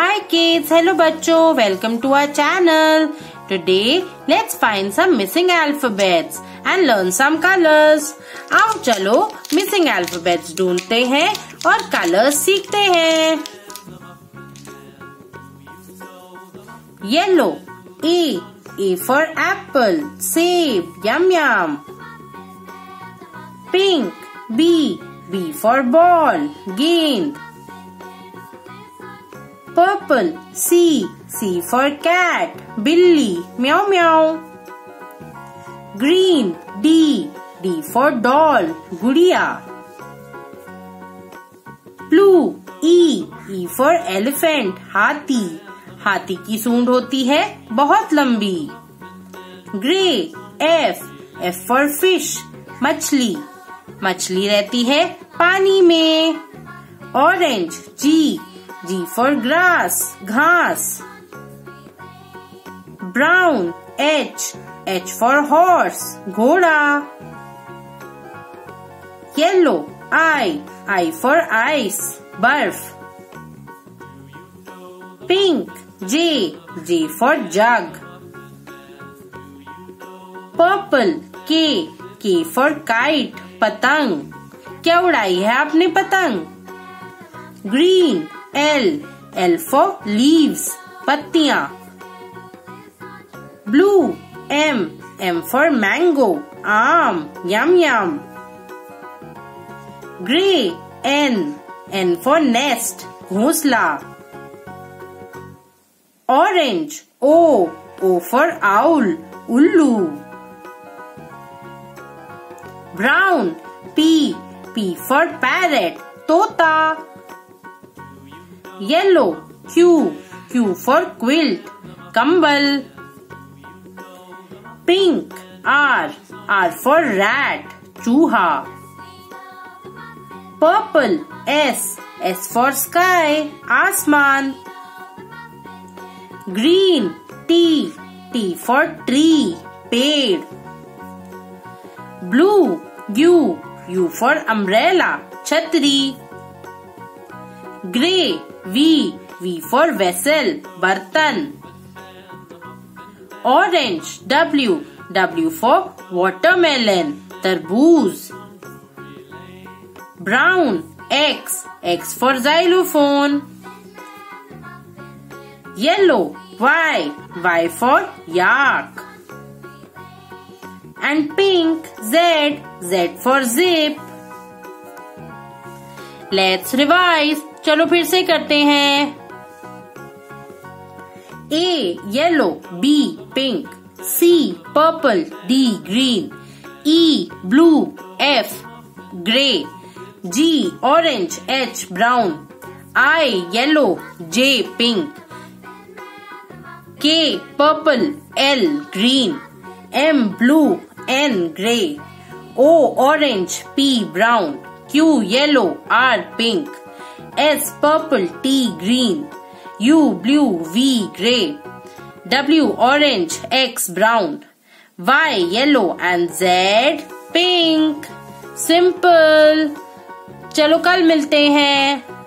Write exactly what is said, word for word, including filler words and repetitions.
Hi kids, hello bachcho, welcome to our channel. Today let's find some missing alphabets and learn some colors. आओ चलो missing alphabets ढूंढते हैं और colors सीखते हैं. Yellow, E, E for apple, save, yum yum. Pink, B, B for ball, game. Purple, C, C for cat, Billy, meow meow. Green, D, D for doll, gudiya. Blue, E, E for elephant, हाथी. हाथी की सूंड होती है बहुत लंबी. Gray, F, F for fish, मछली. मछली रहती है पानी में. Orange, G, G for grass, घास. Brown, H, H for horse, घोड़ा. Yellow, I, I for ice, बर्फ. Pink, J, J for jug. Purple, K, K for kite, पतंग. क्या उड़ाई है आपने पतंग? Green, L, L for leaves, पत्तियां. Blue, M, M for mango, आम, yum yum. Grey, N, N for nest, घोंसला. Orange, O, O for owl, उल्लू. Brown, P, P for parrot, तोता. Yellow, Q, Q for quilt, kambal. Pink, R, R for rat, चूहा. Purple, S, S for sky, आसमान. Green, T, T for tree, पेड़. Blue, U, U for umbrella, छतरी. Grey, V, V for vessel, बर्तन. Orange, W, W for watermelon, तरबूज. Brown, X, X for xylophone. Yellow, Y, Y for yak. And pink, Z, Z for zip. Let's revise. चलो फिर से करते हैं. A, yellow. B, pink. C, purple. D, green. E, blue. F, grey. G, orange. H, brown. I, yellow. J, pink. K, purple. L, green. M, blue. N, grey. O, orange. P, brown. Q, yellow. R, pink. S, purple. T, green. U, blue. V, grey. W, orange. X, brown. Y, yellow. And Z, pink. Simple. चलो कल मिलते हैं.